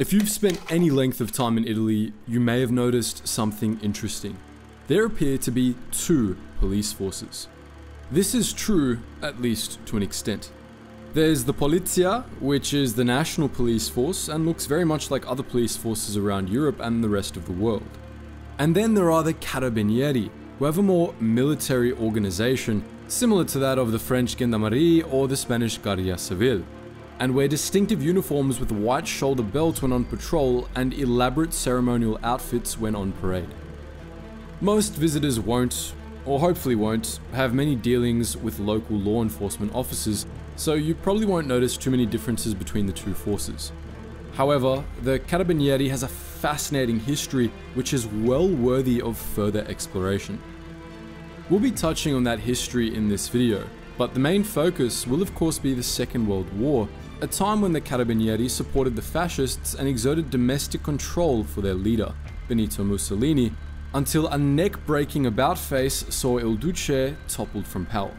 If you've spent any length of time in Italy, you may have noticed something interesting. There appear to be two police forces. This is true, at least to an extent. There's the Polizia, which is the national police force and looks very much like other police forces around Europe and the rest of the world. And then there are the Carabinieri, who have a more military organization, similar to that of the French Gendarmerie or the Spanish Guardia Civil, and wear distinctive uniforms with white shoulder belts when on patrol and elaborate ceremonial outfits when on parade. Most visitors won't, or hopefully won't, have many dealings with local law enforcement officers, so you probably won't notice too many differences between the two forces. However, the Carabinieri has a fascinating history which is well worthy of further exploration. We'll be touching on that history in this video, but the main focus will of course be the Second World War, a time when the Carabinieri supported the fascists and exerted domestic control for their leader, Benito Mussolini, until a neck-breaking about-face saw Il Duce toppled from power.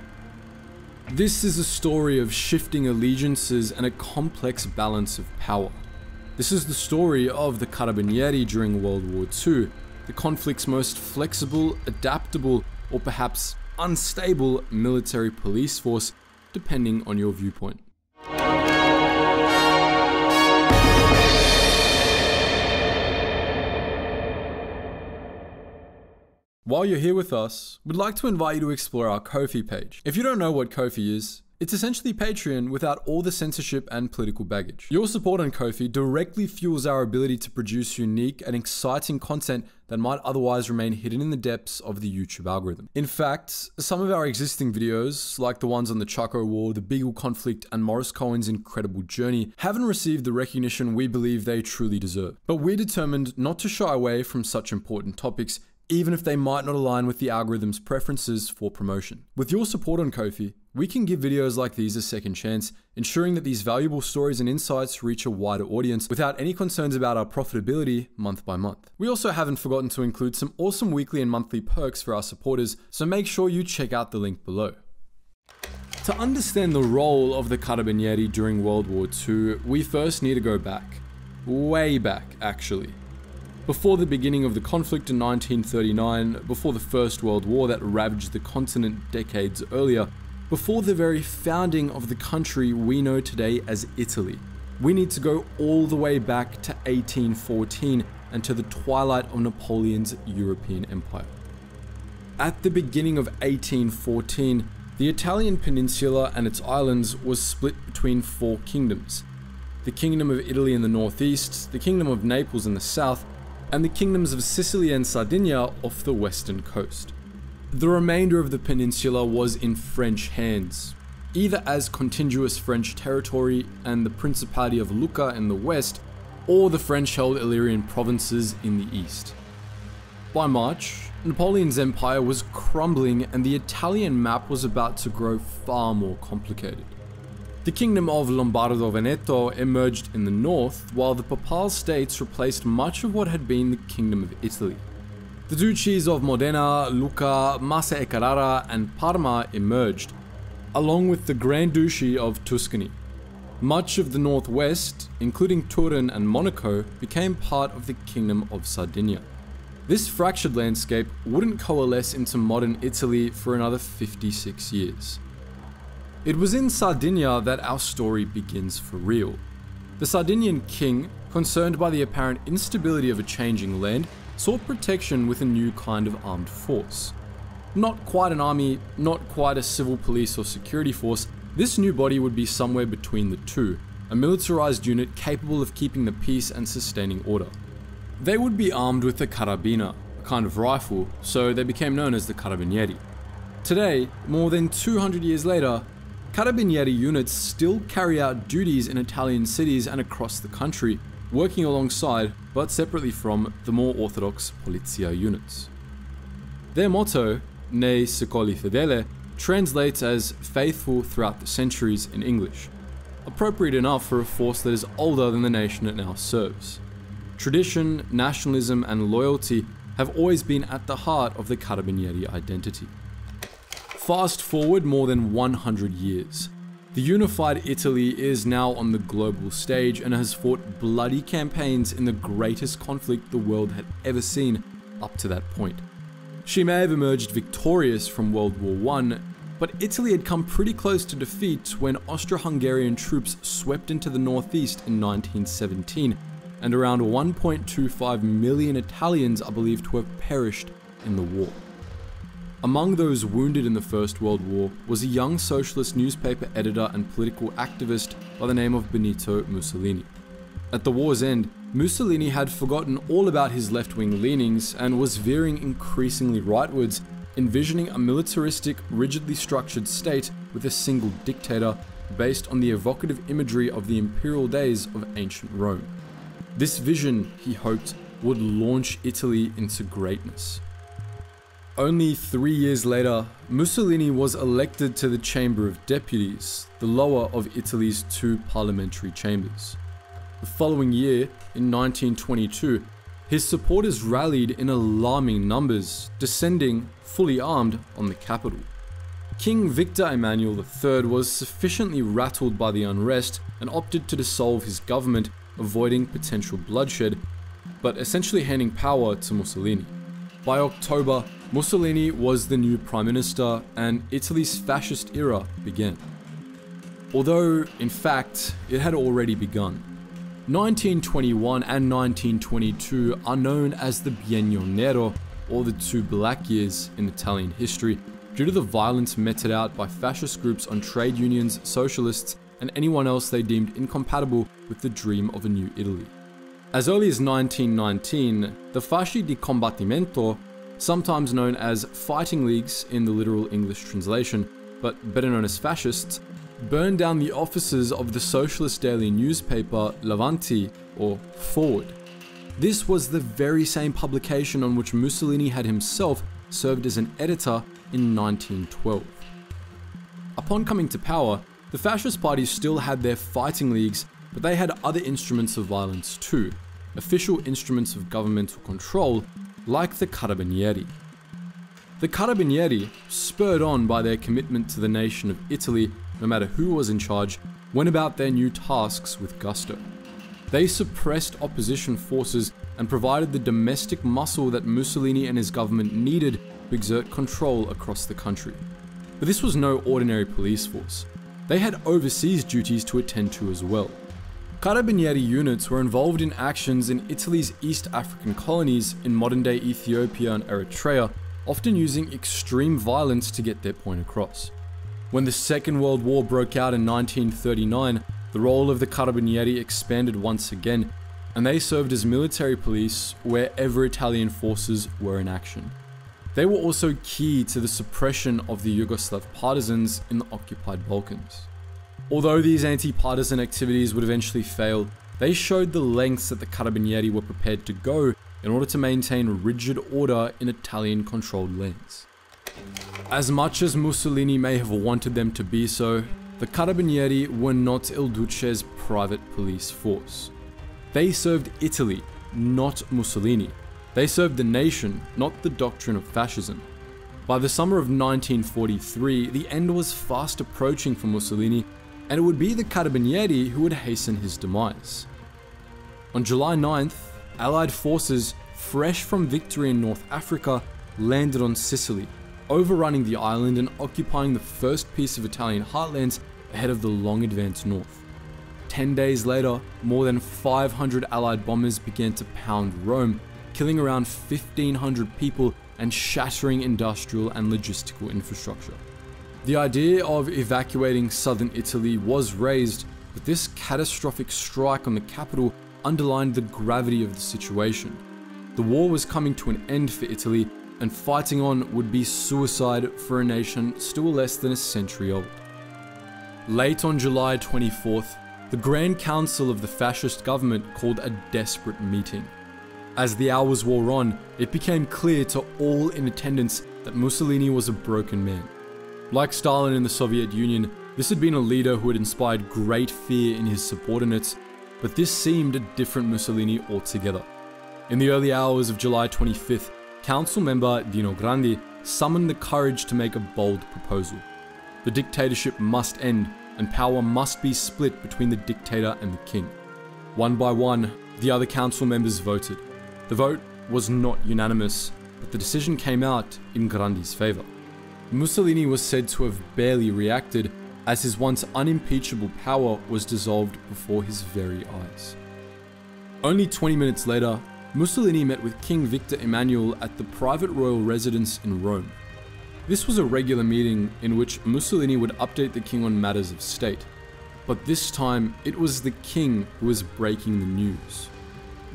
This is a story of shifting allegiances and a complex balance of power. This is the story of the Carabinieri during World War II, the conflict's most flexible, adaptable, or perhaps unstable military police force, depending on your viewpoint. While you're here with us, we'd like to invite you to explore our Ko-fi page. If you don't know what Ko-fi is, it's essentially Patreon without all the censorship and political baggage. Your support on Ko-fi directly fuels our ability to produce unique and exciting content that might otherwise remain hidden in the depths of the YouTube algorithm. In fact, some of our existing videos, like the ones on the Chaco War, the Beagle Conflict, and Morris Cohen's incredible journey, haven't received the recognition we believe they truly deserve. But we're determined not to shy away from such important topics, even if they might not align with the algorithm's preferences for promotion. With your support on Ko-fi, we can give videos like these a second chance, ensuring that these valuable stories and insights reach a wider audience without any concerns about our profitability month by month. We also haven't forgotten to include some awesome weekly and monthly perks for our supporters, so make sure you check out the link below. To understand the role of the Carabinieri during World War II, we first need to go back. Way back, actually. Before the beginning of the conflict in 1939, before the First World War that ravaged the continent decades earlier, before the very founding of the country we know today as Italy, we need to go all the way back to 1814 and to the twilight of Napoleon's European empire. At the beginning of 1814, the Italian peninsula and its islands was split between four kingdoms: the Kingdom of Italy in the northeast, the Kingdom of Naples in the south, and the kingdoms of Sicily and Sardinia off the western coast. The remainder of the peninsula was in French hands, either as contiguous French territory and the Principality of Lucca in the west, or the French-held Illyrian provinces in the east. By March, Napoleon's empire was crumbling and the Italian map was about to grow far more complicated. The Kingdom of Lombardo Veneto emerged in the north, while the Papal states replaced much of what had been the Kingdom of Italy. The duchies of Modena, Lucca, Massa e Carrara and Parma emerged, along with the Grand Duchy of Tuscany. Much of the northwest, including Turin and Monaco, became part of the Kingdom of Sardinia. This fractured landscape wouldn't coalesce into modern Italy for another 56 years. It was in Sardinia that our story begins for real. The Sardinian king, concerned by the apparent instability of a changing land, sought protection with a new kind of armed force. Not quite an army, not quite a civil police or security force, this new body would be somewhere between the two, a militarized unit capable of keeping the peace and sustaining order. They would be armed with a carabina, a kind of rifle, so they became known as the Carabinieri. Today, more than 200 years later, Carabinieri units still carry out duties in Italian cities and across the country, working alongside, but separately from, the more orthodox Polizia units. Their motto, Nei Secoli Fedele, translates as faithful throughout the centuries in English, appropriate enough for a force that is older than the nation it now serves. Tradition, nationalism, and loyalty have always been at the heart of the Carabinieri identity. Fast forward more than 100 years. The unified Italy is now on the global stage and has fought bloody campaigns in the greatest conflict the world had ever seen up to that point. She may have emerged victorious from World War I, but Italy had come pretty close to defeat when Austro-Hungarian troops swept into the northeast in 1917, and around 1.25 million Italians are believed to have perished in the war. Among those wounded in the First World War was a young socialist newspaper editor and political activist by the name of Benito Mussolini. At the war's end, Mussolini had forgotten all about his left-wing leanings and was veering increasingly rightwards, envisioning a militaristic, rigidly structured state with a single dictator based on the evocative imagery of the imperial days of ancient Rome. This vision, he hoped, would launch Italy into greatness. Only 3 years later, Mussolini was elected to the Chamber of Deputies, the lower of Italy's two parliamentary chambers. The following year, in 1922, his supporters rallied in alarming numbers, descending, fully armed, on the capital. King Victor Emmanuel III was sufficiently rattled by the unrest and opted to dissolve his government, avoiding potential bloodshed, but essentially handing power to Mussolini. By October, Mussolini was the new Prime Minister, and Italy's fascist era began. Although, in fact, it had already begun. 1921 and 1922 are known as the Biennio Nero, or the Two Black Years in Italian history, due to the violence meted out by fascist groups on trade unions, socialists, and anyone else they deemed incompatible with the dream of a new Italy. As early as 1919, the Fasci di Combattimento, sometimes known as fighting leagues in the literal English translation, but better known as fascists, burned down the offices of the socialist daily newspaper L'Avanti, or Forward. This was the very same publication on which Mussolini had himself served as an editor in 1912. Upon coming to power, the fascist party still had their fighting leagues, but they had other instruments of violence too, official instruments of governmental control, like the Carabinieri. The Carabinieri, spurred on by their commitment to the nation of Italy, no matter who was in charge, went about their new tasks with gusto. They suppressed opposition forces and provided the domestic muscle that Mussolini and his government needed to exert control across the country. But this was no ordinary police force. They had overseas duties to attend to as well. Carabinieri units were involved in actions in Italy's East African colonies in modern-day Ethiopia and Eritrea, often using extreme violence to get their point across. When the Second World War broke out in 1939, the role of the Carabinieri expanded once again, and they served as military police wherever Italian forces were in action. They were also key to the suppression of the Yugoslav partisans in the occupied Balkans. Although these anti-partisan activities would eventually fail, they showed the lengths that the Carabinieri were prepared to go in order to maintain rigid order in Italian-controlled lands. As much as Mussolini may have wanted them to be so, the Carabinieri were not Il Duce's private police force. They served Italy, not Mussolini. They served the nation, not the doctrine of fascism. By the summer of 1943, the end was fast approaching for Mussolini, and it would be the Carabinieri who would hasten his demise. On July 9th, Allied forces, fresh from victory in North Africa, landed on Sicily, overrunning the island and occupying the first piece of Italian heartlands ahead of the long advance north. 10 days later, more than 500 Allied bombers began to pound Rome, killing around 1,500 people and shattering industrial and logistical infrastructure. The idea of evacuating southern Italy was raised, but this catastrophic strike on the capital underlined the gravity of the situation. The war was coming to an end for Italy, and fighting on would be suicide for a nation still less than a century old. Late on July 24th, the Grand Council of the fascist government called a desperate meeting. As the hours wore on, it became clear to all in attendance that Mussolini was a broken man. Like Stalin in the Soviet Union, this had been a leader who had inspired great fear in his subordinates, but this seemed a different Mussolini altogether. In the early hours of July 25th, Council member Dino Grandi summoned the courage to make a bold proposal. The dictatorship must end, and power must be split between the dictator and the king. One by one, the other council members voted. The vote was not unanimous, but the decision came out in Grandi's favour. Mussolini was said to have barely reacted, as his once unimpeachable power was dissolved before his very eyes. Only 20 minutes later, Mussolini met with King Victor Emmanuel at the private royal residence in Rome. This was a regular meeting in which Mussolini would update the king on matters of state, but this time it was the king who was breaking the news.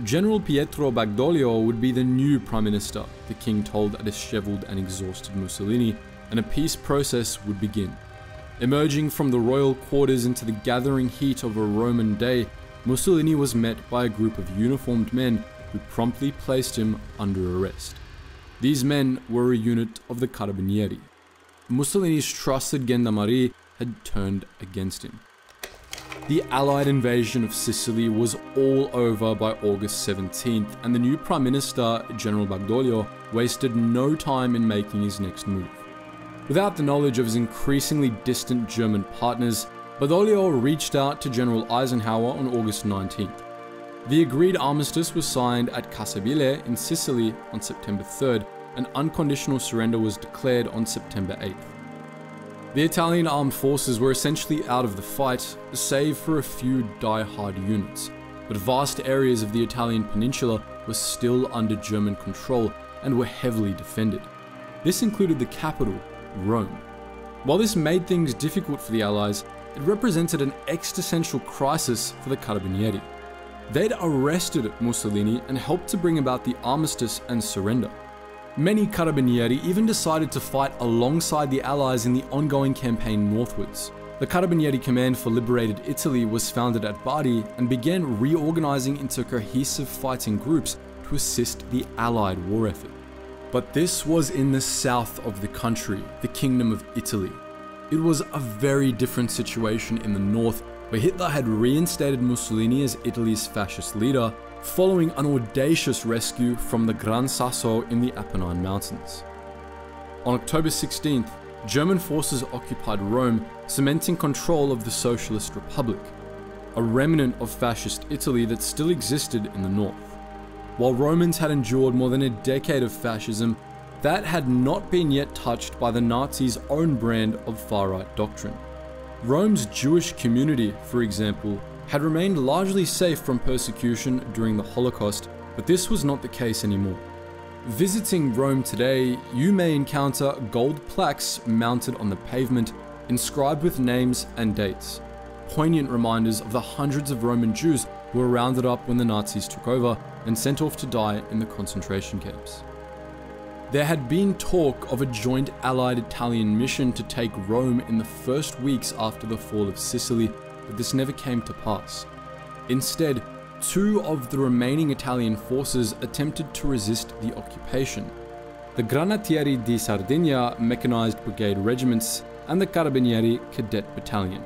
General Pietro Badoglio would be the new prime minister, the king told a disheveled and exhausted Mussolini, and a peace process would begin. Emerging from the royal quarters into the gathering heat of a Roman day, Mussolini was met by a group of uniformed men who promptly placed him under arrest. These men were a unit of the Carabinieri. Mussolini's trusted Gendarmerie had turned against him. The Allied invasion of Sicily was all over by August 17th, and the new Prime Minister, General Badoglio, wasted no time in making his next move. Without the knowledge of his increasingly distant German partners, Badoglio reached out to General Eisenhower on August 19th. The agreed armistice was signed at Cassibile in Sicily on September 3rd, and unconditional surrender was declared on September 8th. The Italian armed forces were essentially out of the fight, save for a few die-hard units, but vast areas of the Italian peninsula were still under German control and were heavily defended. This included the capital, Rome. While this made things difficult for the Allies, it represented an existential crisis for the Carabinieri. They'd arrested Mussolini and helped to bring about the armistice and surrender. Many Carabinieri even decided to fight alongside the Allies in the ongoing campaign northwards. The Carabinieri Command for Liberated Italy was founded at Bari and began reorganising into cohesive fighting groups to assist the Allied war effort. But this was in the south of the country, the Kingdom of Italy. It was a very different situation in the north, where Hitler had reinstated Mussolini as Italy's fascist leader, following an audacious rescue from the Gran Sasso in the Apennine Mountains. On October 16th, German forces occupied Rome, cementing control of the Socialist Republic, a remnant of fascist Italy that still existed in the north. While Romans had endured more than a decade of fascism, that had not been yet touched by the Nazis' own brand of far-right doctrine. Rome's Jewish community, for example, had remained largely safe from persecution during the Holocaust, but this was not the case anymore. Visiting Rome today, you may encounter gold plaques mounted on the pavement, inscribed with names and dates, poignant reminders of the hundreds of Roman Jews who were rounded up when the Nazis took over and sent off to die in the concentration camps. There had been talk of a joint Allied Italian mission to take Rome in the first weeks after the fall of Sicily, but this never came to pass. Instead, two of the remaining Italian forces attempted to resist the occupation. The Granatieri di Sardegna mechanized brigade regiments and the Carabinieri cadet battalion.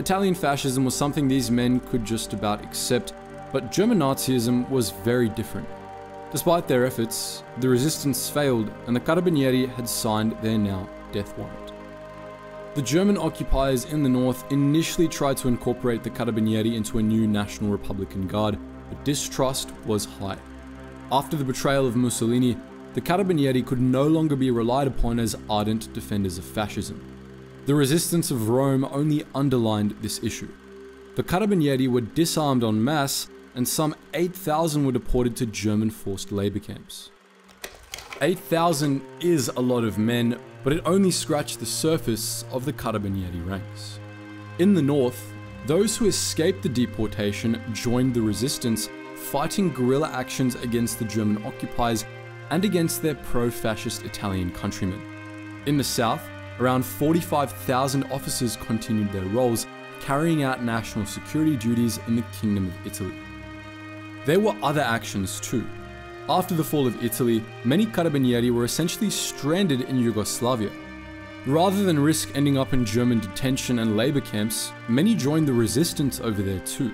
Italian fascism was something these men could just about accept, but German Nazism was very different. Despite their efforts, the resistance failed and the Carabinieri had signed their now death warrant. The German occupiers in the north initially tried to incorporate the Carabinieri into a new National Republican Guard, but distrust was high. After the betrayal of Mussolini, the Carabinieri could no longer be relied upon as ardent defenders of fascism. The resistance of Rome only underlined this issue. The Carabinieri were disarmed en masse, and some 8,000 were deported to German forced labor camps. 8,000 is a lot of men, but it only scratched the surface of the Carabinieri ranks. In the north, those who escaped the deportation joined the resistance, fighting guerrilla actions against the German occupiers and against their pro-fascist Italian countrymen. In the south, around 45,000 officers continued their roles, carrying out national security duties in the Kingdom of Italy. There were other actions too. After the fall of Italy, many Carabinieri were essentially stranded in Yugoslavia. Rather than risk ending up in German detention and labor camps, many joined the resistance over there too.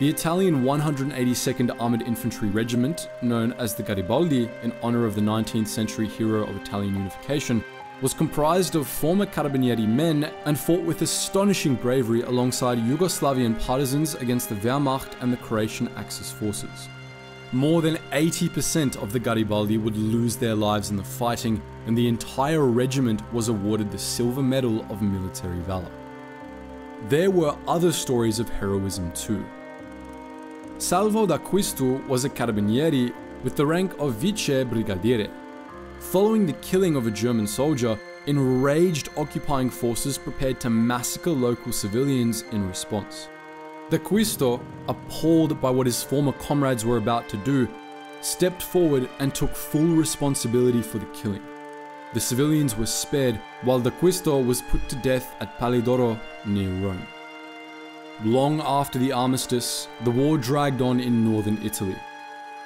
The Italian 182nd Armored Infantry Regiment, known as the Garibaldi in honor of the 19th century hero of Italian unification, was comprised of former Carabinieri men and fought with astonishing bravery alongside Yugoslavian partisans against the Wehrmacht and the Croatian Axis forces. More than 80% of the Garibaldi would lose their lives in the fighting, and the entire regiment was awarded the Silver Medal of Military Valor. There were other stories of heroism too. Salvo d'Aquisto was a Carabinieri with the rank of Vice Brigadiere. Following the killing of a German soldier, enraged occupying forces prepared to massacre local civilians in response. D'Aquisto, appalled by what his former comrades were about to do, stepped forward and took full responsibility for the killing. The civilians were spared, while D'Aquisto was put to death at Palidoro near Rome. Long after the armistice, the war dragged on in northern Italy.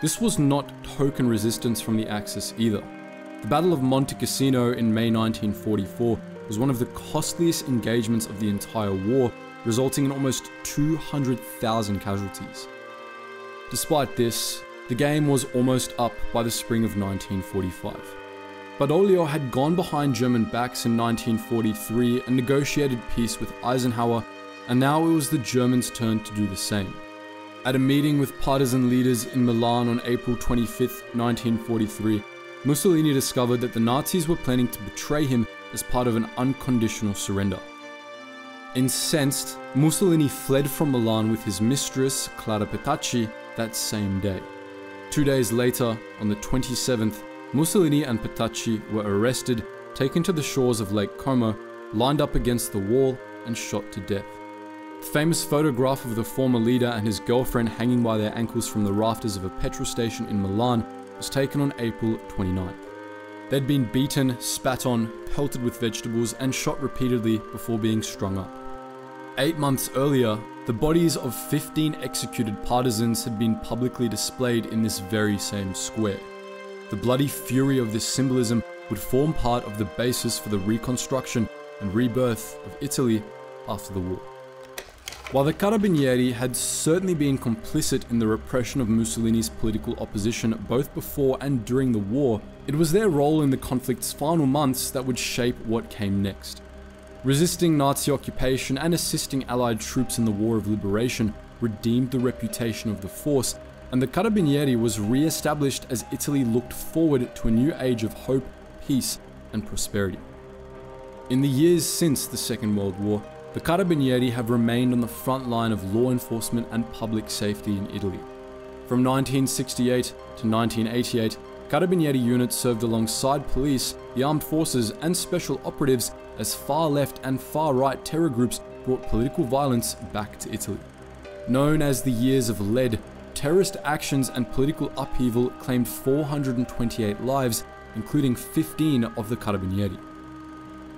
This was not token resistance from the Axis either. The Battle of Monte Cassino in May 1944 was one of the costliest engagements of the entire war, resulting in almost 200,000 casualties. Despite this, the game was almost up by the spring of 1945. Badoglio had gone behind German backs in 1943 and negotiated peace with Eisenhower, and now it was the Germans' turn to do the same. At a meeting with partisan leaders in Milan on April 25, 1943, Mussolini discovered that the Nazis were planning to betray him as part of an unconditional surrender. Incensed, Mussolini fled from Milan with his mistress, Clara Petacci, that same day. 2 days later, on the 27th, Mussolini and Petacci were arrested, taken to the shores of Lake Como, lined up against the wall, and shot to death. The famous photograph of the former leader and his girlfriend hanging by their ankles from the rafters of a petrol station in Milan was taken on April 29th. They'd been beaten, spat on, pelted with vegetables, and shot repeatedly before being strung up. 8 months earlier, the bodies of 15 executed partisans had been publicly displayed in this very same square. The bloody fury of this symbolism would form part of the basis for the reconstruction and rebirth of Italy after the war. While the Carabinieri had certainly been complicit in the repression of Mussolini's political opposition both before and during the war, it was their role in the conflict's final months that would shape what came next. Resisting Nazi occupation and assisting Allied troops in the War of Liberation redeemed the reputation of the force, and the Carabinieri was re-established as Italy looked forward to a new age of hope, peace, and prosperity. In the years since the Second World War, the Carabinieri have remained on the front line of law enforcement and public safety in Italy. From 1968 to 1988, Carabinieri units served alongside police, the armed forces, and special operatives as far-left and far-right terror groups brought political violence back to Italy. Known as the Years of Lead, terrorist actions and political upheaval claimed 428 lives, including 15 of the Carabinieri.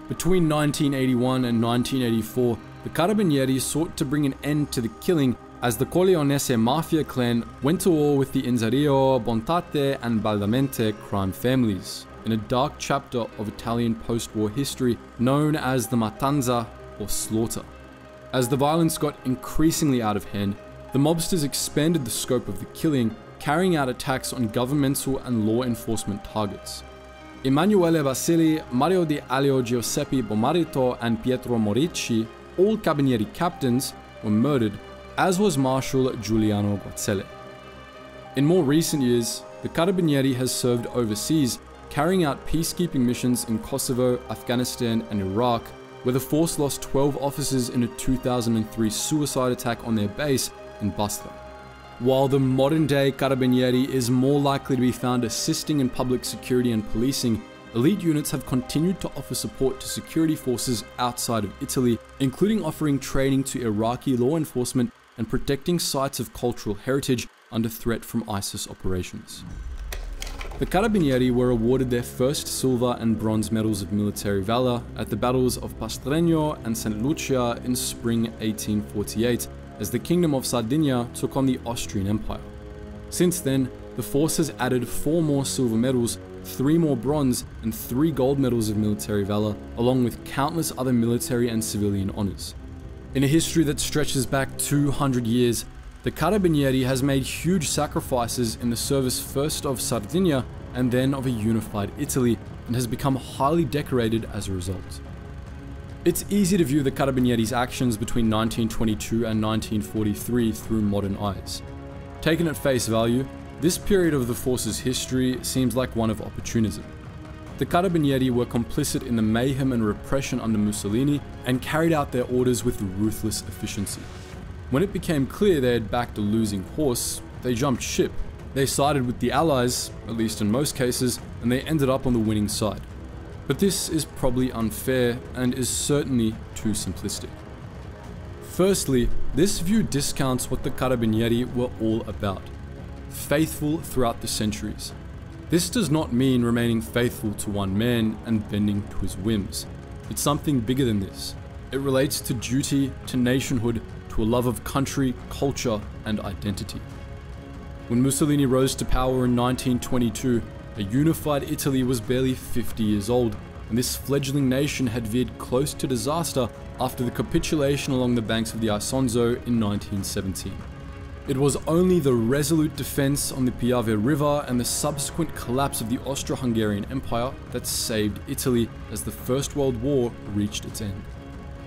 Between 1981 and 1984, the Carabinieri sought to bring an end to the killing as the Corleonese mafia clan went to war with the Inzario, Bontate, and Baldamente crime families in a dark chapter of Italian post-war history known as the Matanza, or slaughter. As the violence got increasingly out of hand, the mobsters expanded the scope of the killing, carrying out attacks on governmental and law enforcement targets. Emanuele Basili, Mario Di Allio, Giuseppe Bomarito, and Pietro Morici, all Carabinieri captains, were murdered, as was Marshal Giuliano Guazzelle. In more recent years, the Carabinieri has served overseas, carrying out peacekeeping missions in Kosovo, Afghanistan, and Iraq, where the force lost 12 officers in a 2003 suicide attack on their base in Basra. While the modern-day Carabinieri is more likely to be found assisting in public security and policing, elite units have continued to offer support to security forces outside of Italy, including offering training to Iraqi law enforcement and protecting sites of cultural heritage under threat from ISIS operations. The Carabinieri were awarded their first silver and bronze medals of military valor at the battles of Pastrengo and St. Lucia in spring 1848, as the Kingdom of Sardinia took on the Austrian Empire. Since then, the force has added 4 more silver medals, 3 more bronze, and 3 gold medals of military valor, along with countless other military and civilian honors. In a history that stretches back 200 years, the Carabinieri has made huge sacrifices in the service first of Sardinia and then of a unified Italy, and has become highly decorated as a result. It's easy to view the Carabinieri's actions between 1922 and 1943 through modern eyes. Taken at face value, this period of the force's history seems like one of opportunism. The Carabinieri were complicit in the mayhem and repression under Mussolini and carried out their orders with ruthless efficiency. When it became clear they had backed a losing horse, they jumped ship. They sided with the Allies, at least in most cases, and they ended up on the winning side. But this is probably unfair and is certainly too simplistic. Firstly, this view discounts what the Carabinieri were all about: faithful throughout the centuries. This does not mean remaining faithful to one man and bending to his whims. It's something bigger than this. It relates to duty, to nationhood, to a love of country, culture, and identity. When Mussolini rose to power in 1922, a unified Italy was barely 50 years old, and this fledgling nation had veered close to disaster after the capitulation along the banks of the Isonzo in 1917. It was only the resolute defense on the Piave River and the subsequent collapse of the Austro-Hungarian Empire that saved Italy as the First World War reached its end.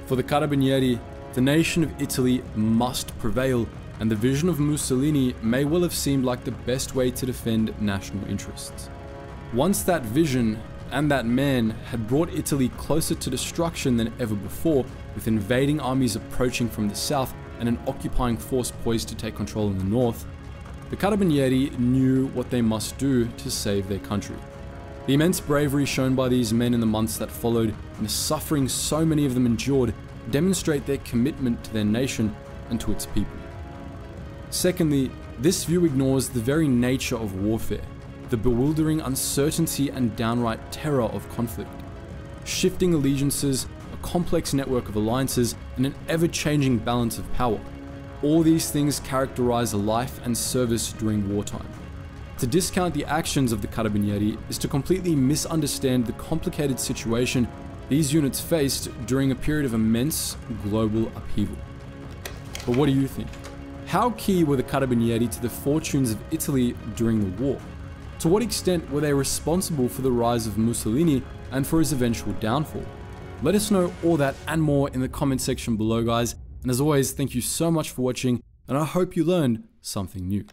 For the Carabinieri, the nation of Italy must prevail, and the vision of Mussolini may well have seemed like the best way to defend national interests. Once that vision and that man had brought Italy closer to destruction than ever before, with invading armies approaching from the south and an occupying force poised to take control in the north, the Carabinieri knew what they must do to save their country. The immense bravery shown by these men in the months that followed, and the suffering so many of them endured, demonstrate their commitment to their nation and to its people. Secondly, this view ignores the very nature of warfare, the bewildering uncertainty and downright terror of conflict. Shifting allegiances, a complex network of alliances, and an ever-changing balance of power. All these things characterize a life and service during wartime. To discount the actions of the Carabinieri is to completely misunderstand the complicated situation these units faced during a period of immense global upheaval. But what do you think? How key were the Carabinieri to the fortunes of Italy during the war? To what extent were they responsible for the rise of Mussolini and for his eventual downfall? Let us know all that and more in the comment section below, guys. And as always, thank you so much for watching, and I hope you learned something new.